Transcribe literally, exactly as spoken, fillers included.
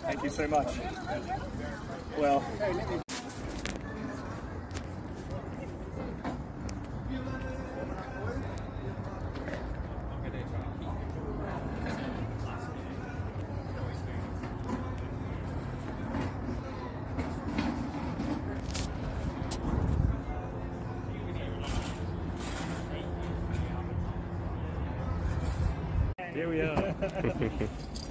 Thank you so much. Well, here we are.